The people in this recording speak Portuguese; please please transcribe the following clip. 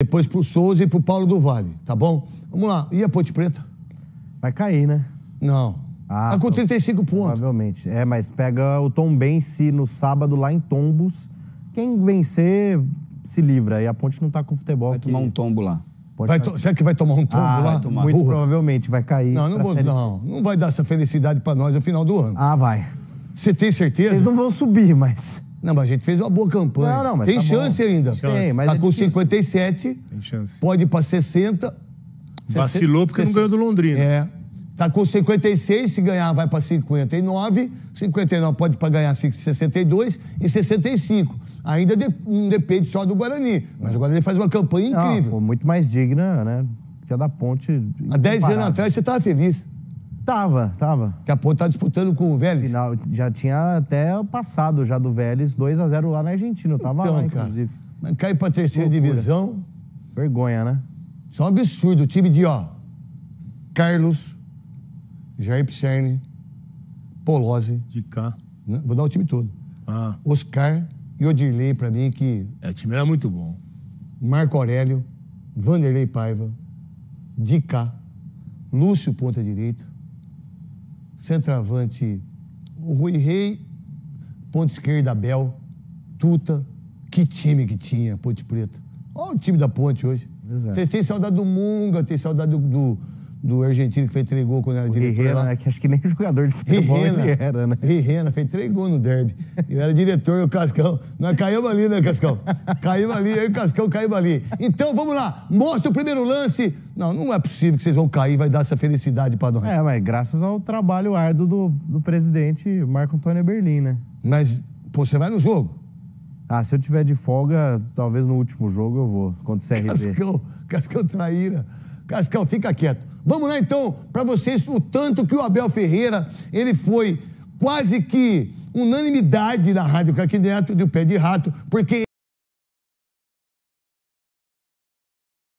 Depois pro Souza e pro Paulo do Vale, tá bom? Vamos lá. E a Ponte Preta? Vai cair, né? Não. Ah, tá com 35 pontos. Provavelmente. É, mas pega o Tombense no sábado lá em Tombos. Quem vencer se livra. E a Ponte não tá com futebol. Vai tomar um tombo lá. Será que vai tomar um tombo lá? Vai tomar. Muito provavelmente vai cair. Não vai dar essa felicidade pra nós no final do ano. Ah, vai. Você tem certeza? Eles não vão subir, mas... Não, mas a gente fez uma boa campanha. Não, mas tem chance ainda. Tem, mas tá com 57. Tem chance. Pode ir pra 60. Vacilou porque não ganhou do Londrina. É. Tá com 56, se ganhar vai pra 59. 59 pode ir pra ganhar 62 e 65. Ainda não depende só do Guarani. Mas o Guarani faz uma campanha incrível. Foi muito mais digna, né? Que a da Ponte. Há 10 anos atrás você tava feliz. Tava. Que a Ponte tá disputando com o Vélez. Final, já tinha até passado já do Vélez, 2-0 lá na Argentina. Eu tava então, lá, inclusive. Cara, mas cair pra terceira divisão... Vergonha, né? Isso é um absurdo. O time de, Carlos, Jair Pisserni, Polosi... Dicar. Né? Vou dar o time todo. Oscar e Odirlei pra mim, que... É, o time era muito bom. Marco Aurélio, Vanderlei Paiva, Dica, Lúcio, ponta direita, centroavante, o Rui Rei, ponta esquerda, Bel, Tuta. Que time que tinha, Ponte Preta. Olha o time da Ponte hoje. Exato. Vocês têm saudade do Munga, têm saudade do argentino que fez 3 gols quando era diretor. Rihena, né? Que acho que nem jogador de futebol ele era, né? Rihena fez 3 gols no derby. Eu era diretor, o Cascão. Nós caímos ali, né, Cascão? Caímos ali, eu e o Cascão caímos ali. Então, vamos lá. Mostra o primeiro lance. Não é possível que vocês vão cair e vai dar essa felicidade pra nós. É, mas graças ao trabalho árduo do presidente Marco Antônio Eberlin, né? Mas, pô, você vai no jogo? Se eu tiver de folga, talvez no último jogo eu vou, contra o CRP. Cascão traíra. Cascão, fica quieto. Vamos lá, então, para vocês, o tanto que o Abel Ferreira, ele foi quase que unanimidade na Rádio Craque Neto, do Pé de Rato, porque...